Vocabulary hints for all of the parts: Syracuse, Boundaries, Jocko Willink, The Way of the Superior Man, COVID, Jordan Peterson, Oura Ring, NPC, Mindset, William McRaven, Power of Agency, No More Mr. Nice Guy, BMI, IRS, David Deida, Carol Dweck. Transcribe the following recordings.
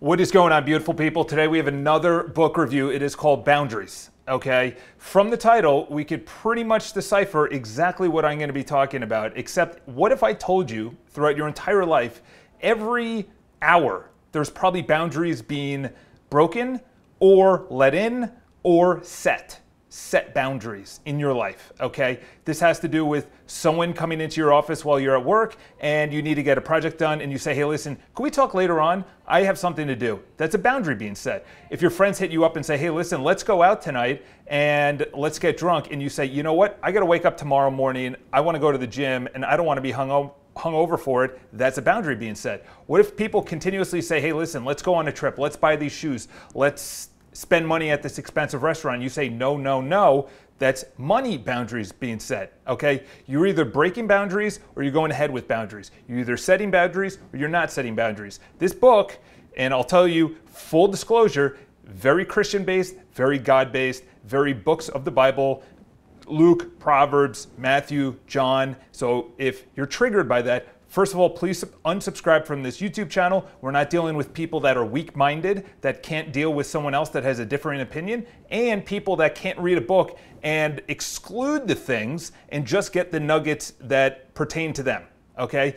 What is going on, beautiful people? Today we have another book review. It is called Boundaries, okay? From the title, we could pretty much decipher exactly what I'm gonna be talking about, except what if I told you throughout your entire life, every hour, there's probably boundaries being broken or let in or set boundaries in your life, okay? This has to do with someone coming into your office while you're at work and you need to get a project done and you say, hey, listen, can we talk later on? I have something to do. That's a boundary being set. If your friends hit you up and say, hey, listen, let's go out tonight and let's get drunk, and you say, you know what? I gotta wake up tomorrow morning. I wanna go to the gym and I don't wanna be hung over for it. That's a boundary being set. What if people continuously say, hey, listen, let's go on a trip. Let's buy these shoes. Let's spend money at this expensive restaurant. You say no, no, no. That's money boundaries being set, okay? You're either breaking boundaries or you're going ahead with boundaries. You're either setting boundaries or you're not setting boundaries. This book, and I'll tell you, full disclosure, very Christian-based, very God-based, very books of the Bible, Luke, Proverbs, Matthew, John. So if you're triggered by that, first of all, please unsubscribe from this YouTube channel. We're not dealing with people that are weak-minded, that can't deal with someone else that has a differing opinion, and people that can't read a book and exclude the things and just get the nuggets that pertain to them, okay?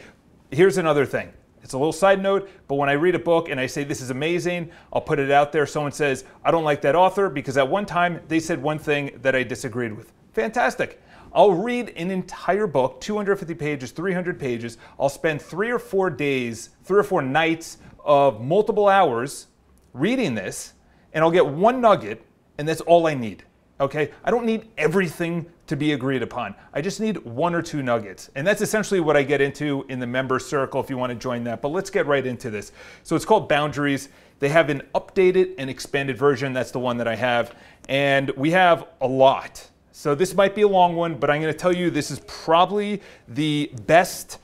Here's another thing. It's a little side note, but when I read a book and I say, this is amazing, I'll put it out there. Someone says, I don't like that author because at one time they said one thing that I disagreed with. Fantastic. I'll read an entire book, 250 pages, 300 pages. I'll spend 3 or 4 days, 3 or 4 nights of multiple hours reading this, and I'll get one nugget, and that's all I need, okay? I don't need everything to be agreed upon. I just need 1 or 2 nuggets, and that's essentially what I get into in the member circle if you want to join that, but let's get right into this. So it's called Boundaries. They have an updated and expanded version. That's the one that I have, and we have a lot. So this might be a long one, but I'm gonna tell you this is probably the best,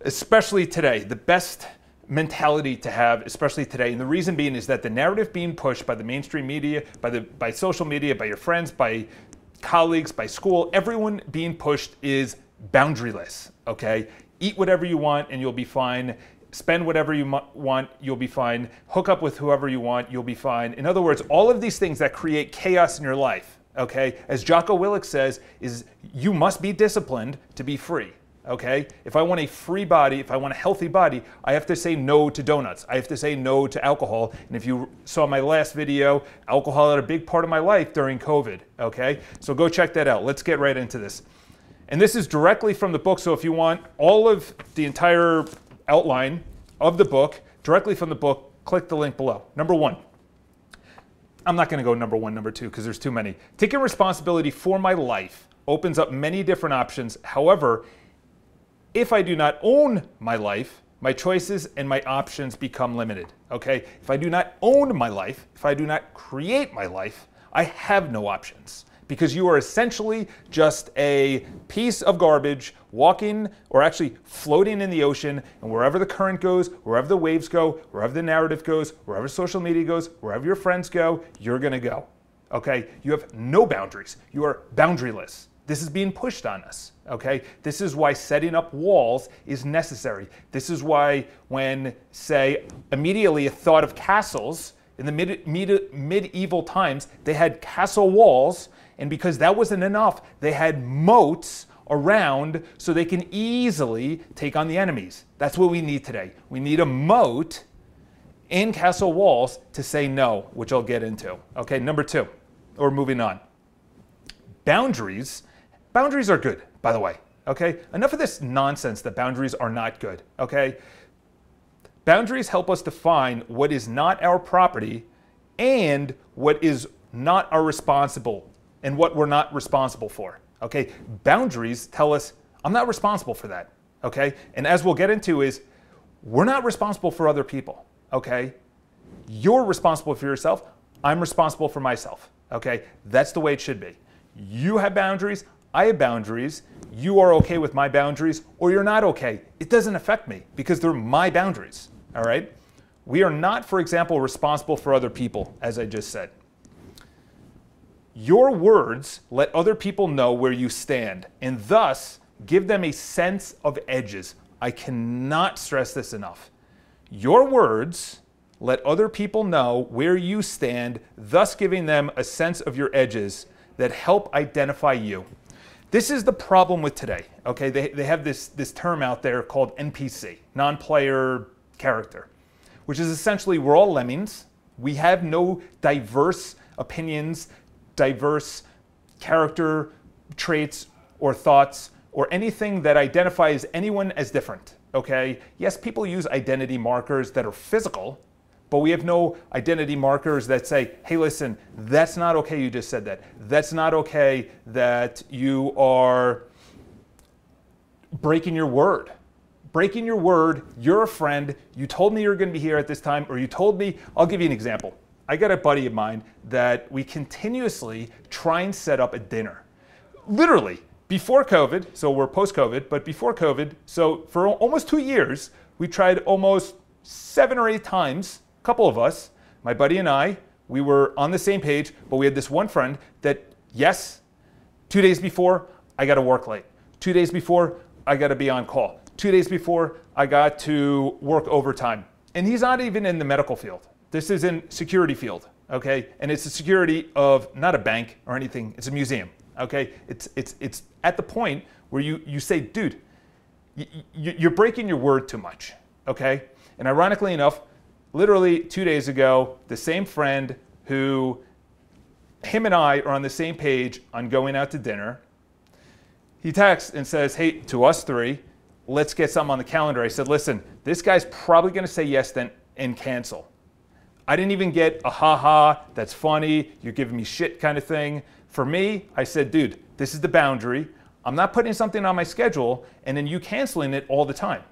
especially today, the best mentality to have, especially today. And the reason being is that the narrative being pushed by the mainstream media, by social media, by your friends, by colleagues, by school, everyone being pushed is boundaryless, okay? Eat whatever you want and you'll be fine. Spend whatever you want, you'll be fine. Hook up with whoever you want, you'll be fine. In other words, all of these things that create chaos in your life, okay, as Jocko Willink says, is you must be disciplined to be free, okay? If I want a free body, if I want a healthy body, I have to say no to donuts. I have to say no to alcohol. And if you saw my last video, alcohol had a big part of my life during COVID, okay? So go check that out. Let's get right into this. And this is directly from the book. So if you want all of the entire outline of the book, directly from the book, click the link below. Number 1. I'm not gonna go number 1, number 2, because there's too many. Taking responsibility for my life opens up many different options. However, if I do not own my life, my choices and my options become limited, okay? If I do not own my life, if I do not create my life, I have no options, because you are essentially just a piece of garbage walking, or actually floating in the ocean, and wherever the current goes, wherever the waves go, wherever the narrative goes, wherever social media goes, wherever your friends go, you're gonna go, okay? You have no boundaries. You are boundaryless. This is being pushed on us, okay? This is why setting up walls is necessary. This is why when, say, immediately a thought of castles, in the medieval times, they had castle walls, and because that wasn't enough, they had moats around so they can easily take on the enemies. That's what we need today. We need a moat and castle walls to say no, which I'll get into. Okay, number 2, or moving on. Boundaries. Boundaries are good, by the way, okay? Enough of this nonsense that boundaries are not good, okay? Boundaries help us define what is not our property and what is not our responsible and what we're not responsible for, okay? Boundaries tell us, I'm not responsible for that, okay? And as we'll get into is, we're not responsible for other people, okay? You're responsible for yourself, I'm responsible for myself, okay? That's the way it should be. You have boundaries, I have boundaries, you are okay with my boundaries, or you're not okay. It doesn't affect me because they're my boundaries, all right? We are not, for example, responsible for other people, as I just said. Your words let other people know where you stand and thus give them a sense of edges. I cannot stress this enough. Your words Let other people know where you stand, thus giving them a sense of your edges that help identify you. This is the problem with today, okay? They have this term out there called NPC, non-player character, which is essentially we're all lemmings. We have no diverse opinions, diverse character traits or thoughts or anything that identifies anyone as different, okay? Yes, people use identity markers that are physical, but we have no identity markers that say, hey, listen, that's not okay you just said that. That's not okay that you are breaking your word. Breaking your word, you're a friend, you told me you were gonna be here at this time, or you told me, I'll give you an example. I got a buddy of mine that we continuously try and set up a dinner. Literally, before COVID, so we're post-COVID, but before COVID, so for almost 2 years, we tried almost 7 or 8 times, a couple of us, my buddy and I, we were on the same page, but we had this one friend that, yes, 2 days before, I gotta work late. 2 days before, I gotta be on call. 2 days before, I got to work overtime. And he's not even in the medical field. This is in security field, okay? And it's the security of not a bank or anything, it's a museum, okay? It's at the point where you say, dude, you're breaking your word too much, okay? And ironically enough, literally 2 days ago, the same friend who, him and I are on the same page on going out to dinner, he texts and says, hey, to us three, let's get something on the calendar. I said, listen, this guy's probably gonna say yes then and cancel. I didn't even get a ha-ha, that's funny, you're giving me shit kind of thing. For me, I said, dude, this is the boundary. I'm not putting something on my schedule and then you canceling it all the time,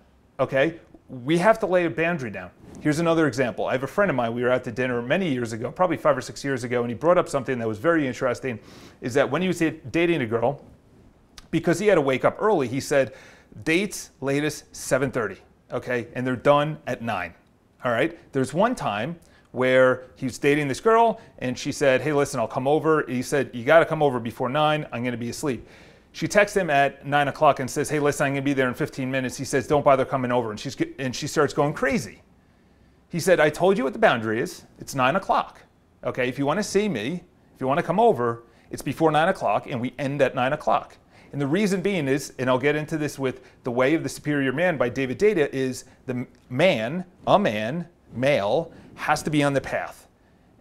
okay? We have to lay a boundary down. Here's another example. I have a friend of mine, we were out to dinner many years ago, probably 5 or 6 years ago, and he brought up something that was very interesting, is that when he was dating a girl, because he had to wake up early, he said, dates latest 7:30, okay? And they're done at 9, all right? There's one time where he was dating this girl, and she said, hey, listen, I'll come over. And he said, you gotta come over before 9, I'm gonna be asleep. She texts him at 9 o'clock and says, hey, listen, I'm gonna be there in 15 minutes. He says, don't bother coming over. And she starts going crazy. He said, I told you what the boundary is. It's 9 o'clock. Okay, if you wanna see me, if you wanna come over, it's before 9 o'clock and we end at 9 o'clock. And the reason being is, and I'll get into this with The Way of the Superior Man by David Deida, is the man, a man, male, has to be on the path.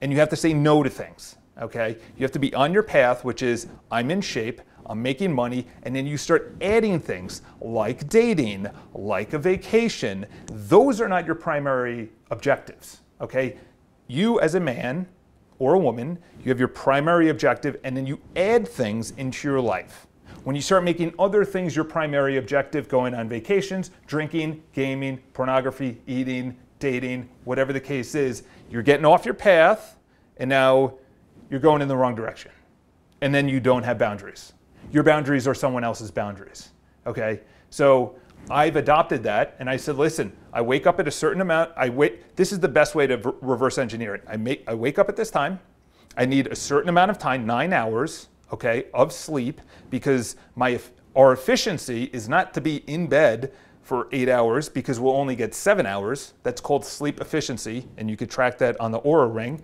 And you have to say no to things, okay? You have to be on your path, which is, I'm in shape, I'm making money, and then you start adding things like dating, like a vacation. Those are not your primary objectives, okay? You as a man or a woman, you have your primary objective and then you add things into your life. When you start making other things your primary objective, going on vacations, drinking, gaming, pornography, eating, dating, whatever the case is, you're getting off your path and now you're going in the wrong direction. And then you don't have boundaries. Your boundaries are someone else's boundaries, okay? So I've adopted that and I said, listen, I wake up at a certain amount, this is the best way to reverse engineer it. I wake up at this time, I need a certain amount of time, 9 hours, okay, of sleep, because our efficiency is not to be in bed for 8 hours because we'll only get 7 hours. That's called sleep efficiency and you could track that on the Oura Ring.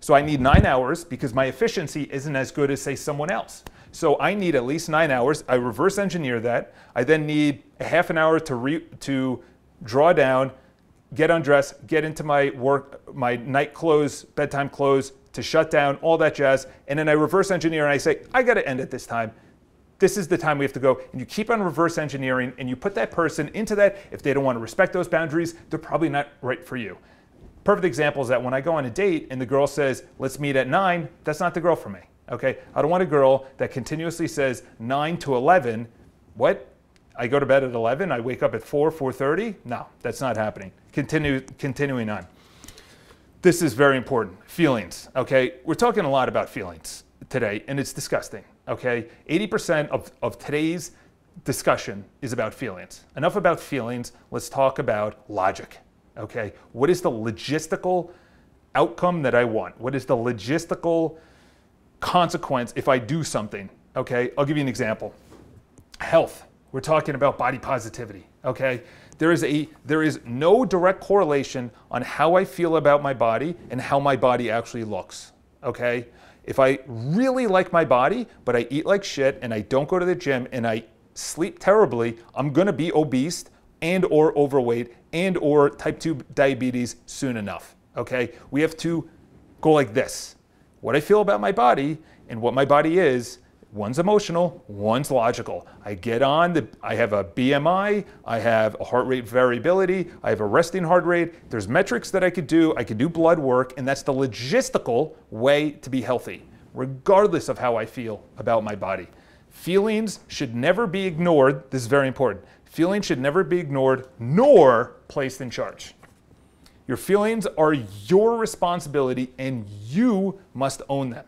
So I need 9 hours because my efficiency isn't as good as say someone else. So I need at least 9 hours. I reverse engineer that. I then need a half an hour to draw down, get undressed, get into my work, my night clothes, bedtime clothes, to shut down, all that jazz. And then I reverse engineer and I say, I gotta end at this time. This is the time we have to go. And you keep on reverse engineering and you put that person into that. If they don't want to respect those boundaries, they're probably not right for you. Perfect example is that when I go on a date and the girl says, let's meet at 9, that's not the girl for me. Okay, I don't want a girl that continuously says 9 to 11. What? I go to bed at 11, I wake up at 4, 4:30? No, that's not happening. Continuing on. This is very important, feelings, okay? We're talking a lot about feelings today and it's disgusting, okay? 80% of today's discussion is about feelings. Enough about feelings, let's talk about logic, okay? What is the logistical outcome that I want? What is the logistical consequence if I do something, okay? I'll give you an example. Health, We're talking about body positivity, okay? There is no direct correlation on how I feel about my body and how my body actually looks, okay? If I really like my body, but I eat like shit and I don't go to the gym and I sleep terribly, I'm gonna be obese and or overweight and or type 2 diabetes soon enough, okay? We have to go like this. What I feel about my body and what my body is, one's emotional, one's logical. I have a BMI, I have a heart rate variability, I have a resting heart rate. There's metrics that I could do blood work, and that's the logistical way to be healthy, regardless of how I feel about my body. Feelings should never be ignored. This is very important. Feelings should never be ignored nor placed in charge. Your feelings are your responsibility and you must own them.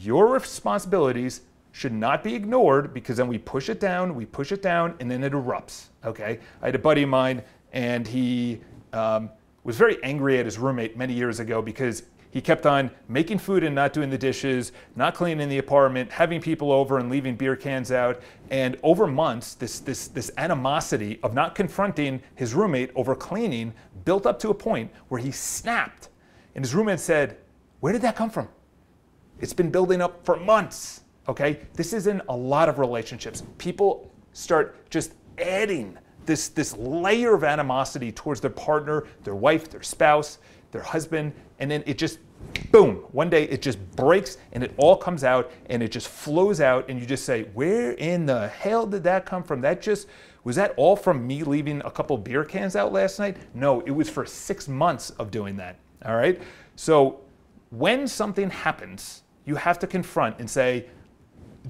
Your responsibilities should not be ignored, because then we push it down, and then it erupts, okay? I had a buddy of mine, and he was very angry at his roommate many years ago because he kept on making food and not doing the dishes, not cleaning the apartment, having people over and leaving beer cans out. And over months, this animosity of not confronting his roommate over cleaning built up to a point where he snapped. And his roommate said, "Where did that come from? It's been building up for months," okay? This is in a lot of relationships. People start just adding this layer of animosity towards their partner, their wife, their spouse, their husband, and then it just, boom, one day it just breaks and it all comes out and it just flows out, and you just say, where in the hell did that come from? Was that all from me leaving a couple beer cans out last night? No, it was for 6 months of doing that, all right? So when something happens, you have to confront and say,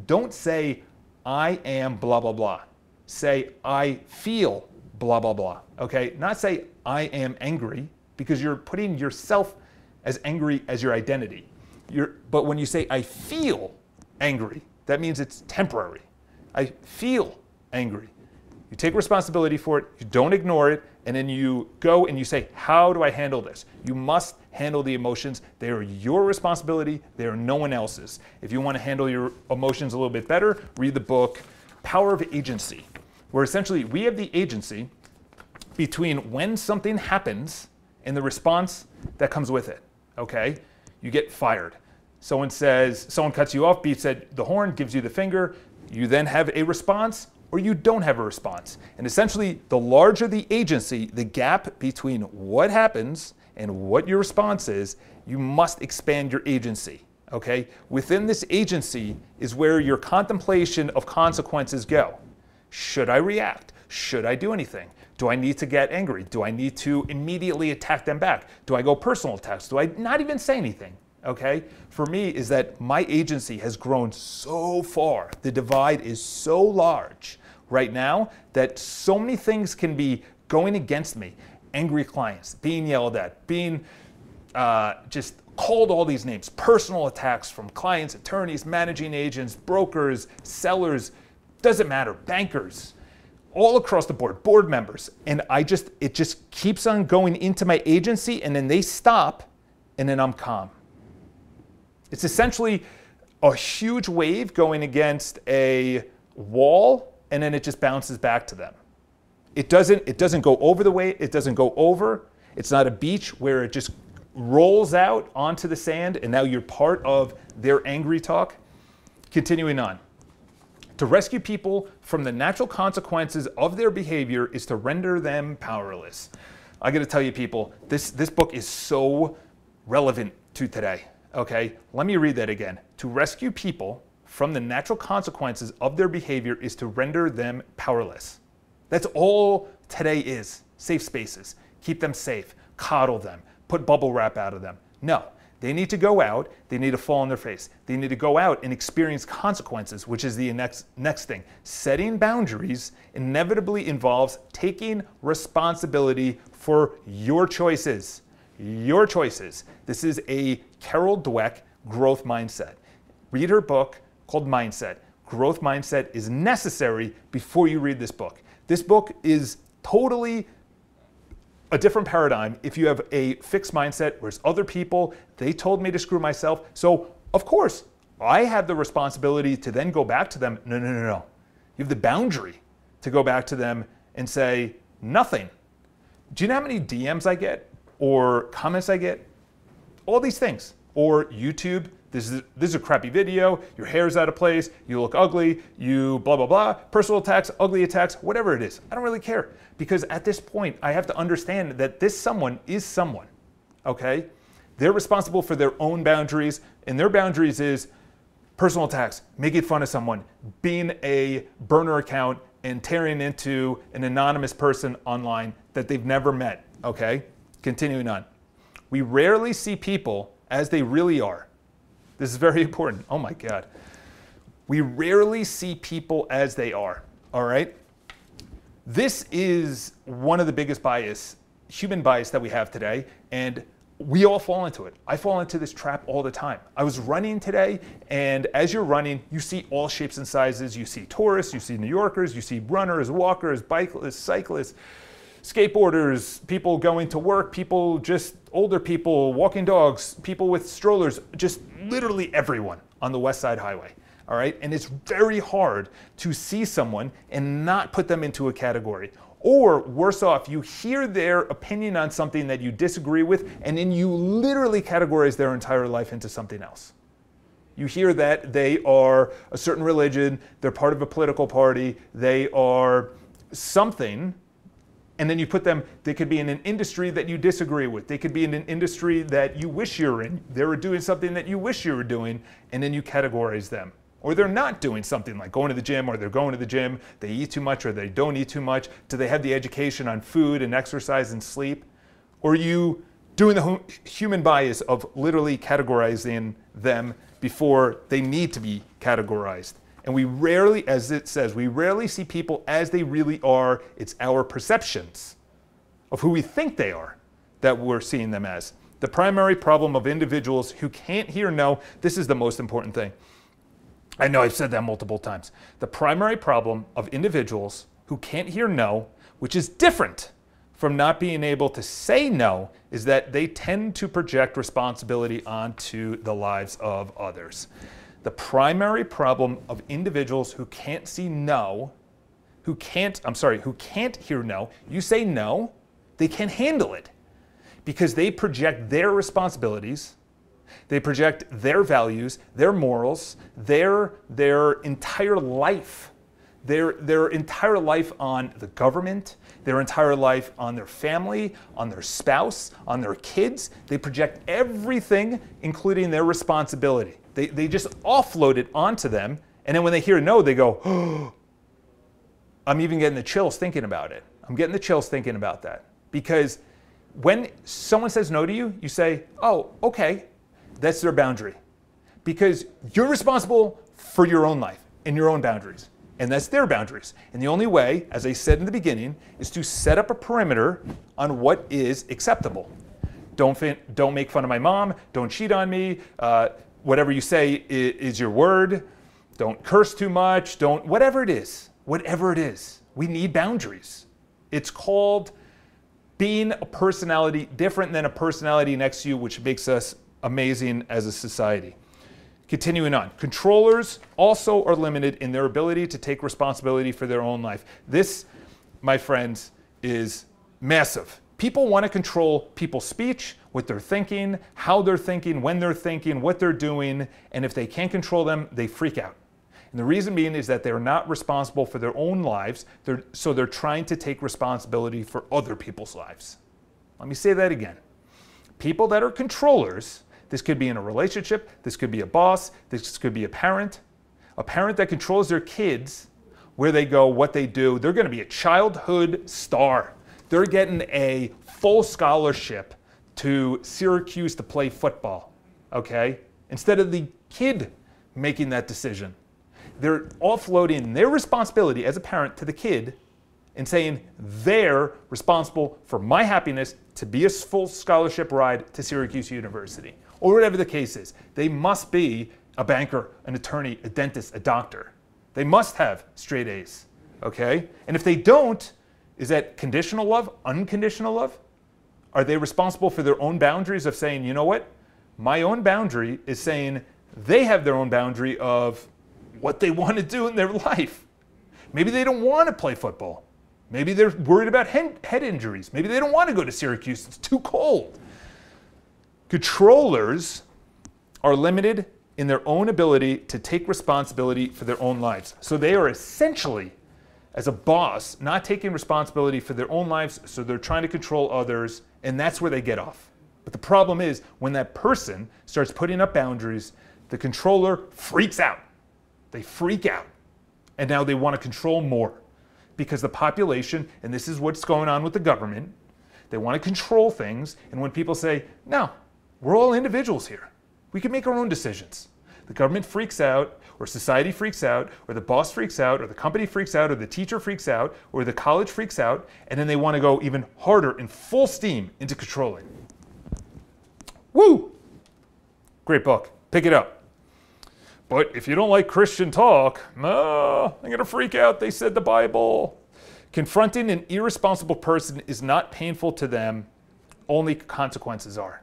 don't say, I am blah, blah, blah. Say, I feel blah, blah, blah, okay? Not say, I am angry, because you're putting yourself as angry as your identity. But when you say, I feel angry, that means it's temporary. I feel angry. You take responsibility for it, you don't ignore it, and then you go and you say, how do I handle this? You must handle the emotions. They are your responsibility, they are no one else's. If you want to handle your emotions a little bit better, read the book, Power of Agency, where essentially we have the agency between when something happens and the response that comes with it, okay? You get fired. Someone cuts you off, beats at the horn, gives you the finger. You then have a response or you don't have a response. And essentially, the larger the agency, the gap between what happens and what your response is, you must expand your agency, okay? Within this agency is where your contemplation of consequences go. Should I react? Should I do anything? Do I need to get angry? Do I need to immediately attack them back? Do I go personal attacks? Do I not even say anything? Okay? For me, is that my agency has grown so far. The divide is so large right now that so many things can be going against me. Angry clients, being yelled at, being just called all these names, personal attacks from clients, attorneys, managing agents, brokers, sellers, doesn't matter, bankers. All across the board, board members, and it just keeps on going into my agency, and then they stop, and then I'm calm. It's essentially a huge wave going against a wall, and then it just bounces back to them. It doesn't go over the wave, it doesn't go over. It's not a beach where it just rolls out onto the sand, and now you're part of their angry talk. Continuing on. To rescue people from the natural consequences of their behavior is to render them powerless. I gotta tell you people, this book is so relevant to today, okay? Let me read that again. To rescue people from the natural consequences of their behavior is to render them powerless. That's all today is. Safe spaces, keep them safe, coddle them, put bubble wrap out of them. No. They need to go out, they need to fall on their face. They need to go out and experience consequences, which is the next thing. Setting boundaries inevitably involves taking responsibility for your choices. Your choices. This is a Carol Dweck growth mindset. Read her book called Mindset. Growth mindset is necessary before you read this book. This book is totally a different paradigm if you have a fixed mindset, whereas other people, they told me to screw myself, so of course I have the responsibility to then go back to them. No, no, no, no. You have the boundary to go back to them and say, nothing. Do you know how many DMs I get or comments I get? All these things. Or YouTube, this is a crappy video, your hair's out of place, you look ugly, you blah, blah, blah, personal attacks, ugly attacks, whatever it is. I don't really care, because at this point, I have to understand that this someone is someone, okay? They're responsible for their own boundaries, and their boundaries is personal attacks, making fun of someone, being a burner account, and tearing into an anonymous person online that they've never met, okay? Continuing on. We rarely see people as they really are. This is very important. Oh my God. We rarely see people as they are, all right? This is one of the biggest bias, human bias, that we have today, and we all fall into it. I fall into this trap all the time. I was running today, and as you're running, you see all shapes and sizes. You see tourists, you see New Yorkers, you see runners, walkers, bikers, cyclists, skateboarders, people going to work, people just older people, walking dogs, people with strollers, just literally everyone on the West Side Highway, all right? And it's very hard to see someone and not put them into a category. Or worse off, you hear their opinion on something that you disagree with, and then you literally categorize their entire life into something else. You hear that they are a certain religion, they're part of a political party, they are something, and then you put them, they could be in an industry that you disagree with, they could be in an industry that you wish you were in, they were doing something that you wish you were doing, and then you categorize them. Or they're not doing something, like going to the gym, or they're going to the gym, they eat too much or they don't eat too much, do they have the education on food and exercise and sleep? Or are you doing the human bias of literally categorizing them before they need to be categorized? And we rarely, as it says, we rarely see people as they really are. It's our perceptions of who we think they are that we're seeing them as. The primary problem of individuals who can't hear no, this is the most important thing. I know I've said that multiple times. The primary problem of individuals who can't hear no, which is different from not being able to say no, is that they tend to project responsibility onto the lives of others. The primary problem of individuals who can't see no, who can't hear no, you say no, they can't handle it because they project their responsibilities. They project their values, their morals, their entire life, their entire life on the government, their entire life on their family, on their spouse, on their kids. They project everything, including their responsibility. They just offload it onto them, and then when they hear no, they go, oh, I'm even getting the chills thinking about it. I'm getting the chills thinking about that. Because when someone says no to you, you say, oh, okay. That's their boundary, because you're responsible for your own life and your own boundaries, and that's their boundaries. And the only way, as I said in the beginning, is to set up a perimeter on what is acceptable. Don't make fun of my mom. Don't cheat on me. Whatever you say is your word. Don't curse too much. Don't, whatever it is, whatever it is. We need boundaries. It's called being a personality different than a personality next to you, which makes us amazing as a society. Continuing on, controllers also are limited in their ability to take responsibility for their own life. This, my friends, is massive. People want to control people's speech, what they're thinking, how they're thinking, when they're thinking, what they're doing, and if they can't control them, they freak out. And the reason being is that they're not responsible for their own lives, so they're trying to take responsibility for other people's lives. Let me say that again. People that are controllers, this could be in a relationship, this could be a boss, this could be a parent that controls their kids, where they go, what they do. They're going to be a childhood star. They're getting a full scholarship to Syracuse to play football, okay? Instead of the kid making that decision. They're offloading their responsibility as a parent to the kid and saying they're responsible for my happiness to be a full scholarship ride to Syracuse University, or whatever the case is. They must be a banker, an attorney, a dentist, a doctor. They must have straight A's, okay? And if they don't, is that conditional love, unconditional love? Are they responsible for their own boundaries of saying, you know what? My own boundary is saying they have their own boundary of what they want to do in their life. Maybe they don't want to play football. Maybe they're worried about head injuries. Maybe they don't want to go to Syracuse. It's too cold. Controllers are limited in their own ability to take responsibility for their own lives. So they are essentially, as a boss, not taking responsibility for their own lives, so they're trying to control others, and that's where they get off. But the problem is, when that person starts putting up boundaries, the controller freaks out. They freak out. And now they want to control more. Because the population, and this is what's going on with the government, they want to control things, and when people say, no, we're all individuals here. We can make our own decisions. The government freaks out, or society freaks out, or the boss freaks out, or the company freaks out, or the teacher freaks out, or the college freaks out, and then they want to go even harder and full steam into controlling. Woo! Great book. Pick it up. But if you don't like Christian talk, no, I'm going to freak out. They said the Bible. Confronting an irresponsible person is not painful to them. Only consequences are.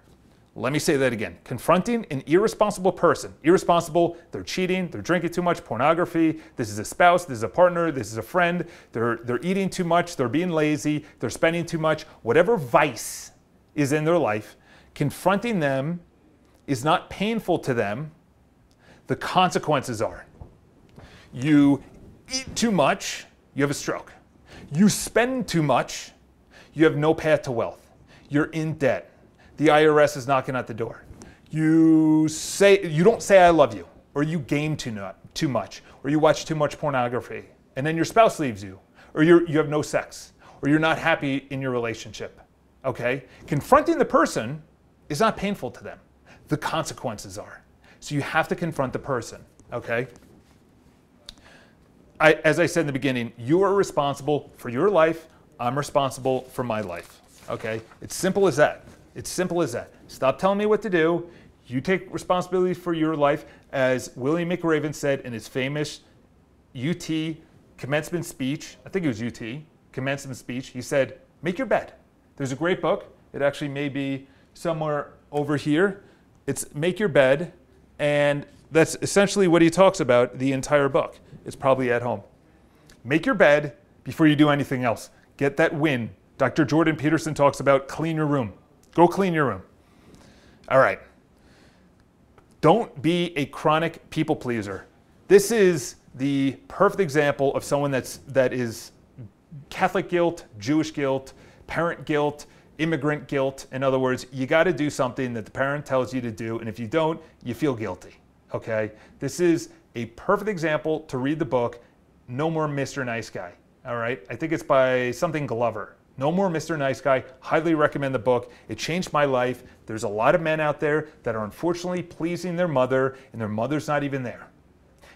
Let me say that again. Confronting an irresponsible person. Irresponsible, they're cheating, they're drinking too much, pornography, this is a spouse, this is a partner, this is a friend, they're eating too much, they're being lazy, they're spending too much. Whatever vice is in their life, confronting them is not painful to them. The consequences are. You eat too much, you have a stroke. You spend too much, you have no path to wealth. You're in debt. The IRS is knocking at the door. You don't say I love you, or you game too much, or you watch too much pornography, and then your spouse leaves you, or you have no sex, or you're not happy in your relationship, okay? Confronting the person is not painful to them. The consequences are. So you have to confront the person, okay? As I said in the beginning, you are responsible for your life, I'm responsible for my life, okay? It's simple as that. It's simple as that. Stop telling me what to do. You take responsibility for your life. As William McRaven said in his famous UT commencement speech, I think it was UT commencement speech, he said, make your bed. There's a great book. It actually may be somewhere over here. It's Make Your Bed. And that's essentially what he talks about the entire book. It's probably at home. Make your bed before you do anything else. Get that win. Dr. Jordan Peterson talks about clean your room. Go clean your room. All right. Don't be a chronic people pleaser. This is the perfect example of someone that is Catholic guilt, Jewish guilt, parent guilt, immigrant guilt. In other words, you got to do something that the parent tells you to do, and if you don't, you feel guilty. Okay? This is a perfect example to read the book, No More Mr. Nice Guy. All right? I think it's by something Glover. No More Mr. Nice Guy. Highly recommend the book. It changed my life. There's a lot of men out there that are unfortunately pleasing their mother, and their mother's not even there.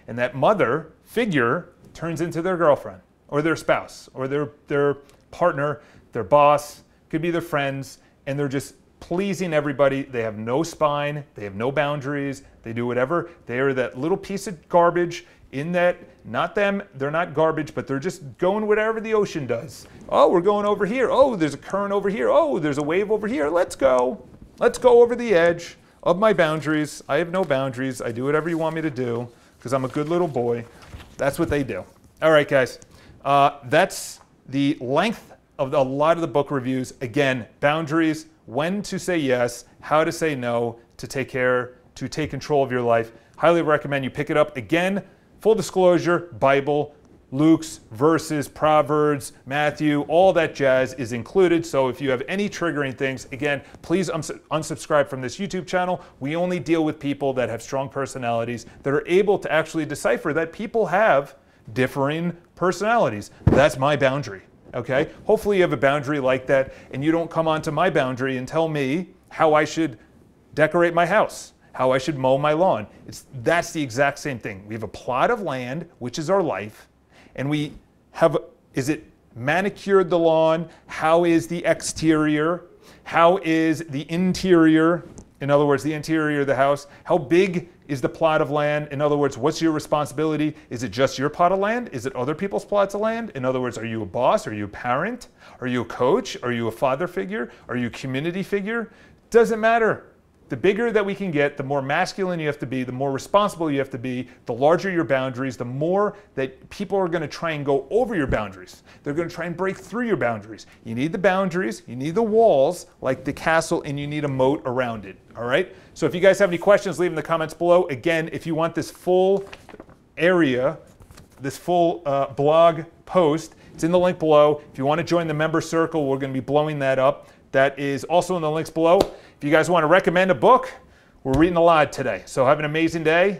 And that mother figure turns into their girlfriend, or their spouse, or their partner, their boss, could be their friends, and they're just pleasing everybody. They have no spine. They have no boundaries. They do whatever. They are that little piece of garbage in that, not them, they're not garbage, but they're just going whatever the ocean does. Oh, we're going over here. Oh, there's a current over here. Oh, there's a wave over here. Let's go. Let's go over the edge of my boundaries. I have no boundaries. I do whatever you want me to do because I'm a good little boy. That's what they do. All right, guys. That's the length of a lot of the book reviews. Again, boundaries, when to say yes, how to say no, to take care, to take control of your life. Highly recommend you pick it up. Again, full disclosure, Bible, Luke's, verses, Proverbs, Matthew, all that jazz is included. So if you have any triggering things, again, please unsubscribe from this YouTube channel. We only deal with people that have strong personalities, that are able to actually decipher that people have differing personalities. That's my boundary, okay? Hopefully you have a boundary like that and you don't come onto my boundary and tell me how I should decorate my house, how I should mow my lawn. That's the exact same thing. We have a plot of land, which is our life, and we have, is it manicured the lawn? How is the exterior? How is the interior? In other words, the interior of the house. How big is the plot of land? In other words, what's your responsibility? Is it just your plot of land? Is it other people's plots of land? In other words, are you a boss? Are you a parent? Are you a coach? Are you a father figure? Are you a community figure? Doesn't matter. The bigger that we can get, the more masculine you have to be, the more responsible you have to be, the larger your boundaries, the more that people are going to try and go over your boundaries. They're going to try and break through your boundaries. You need the boundaries, you need the walls, like the castle, and you need a moat around it, all right? So if you guys have any questions, leave them in the comments below. Again, if you want this full area, this full blog post, it's in the link below. If you want to join the member circle, we're going to be blowing that up. That is also in the links below. If you guys want to recommend a book, we're reading a lot today. So have an amazing day.